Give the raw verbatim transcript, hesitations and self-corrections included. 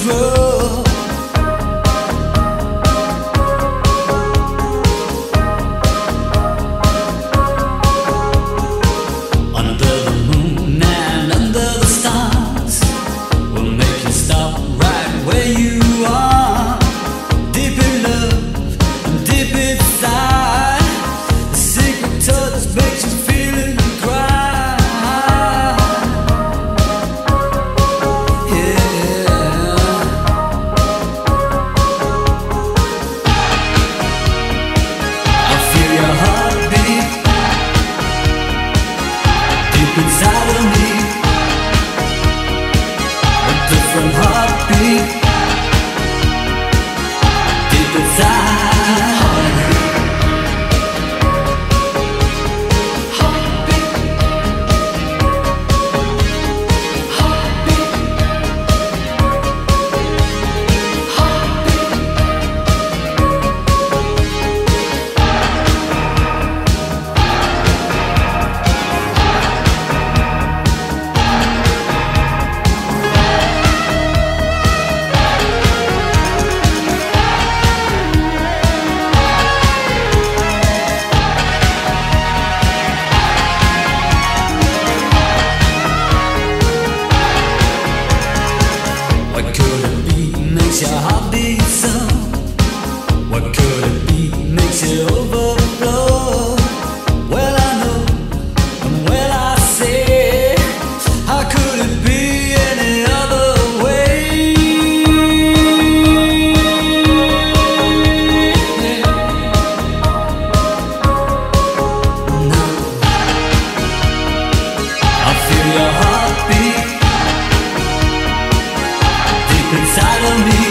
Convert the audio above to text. Your heartbeat deep inside of me.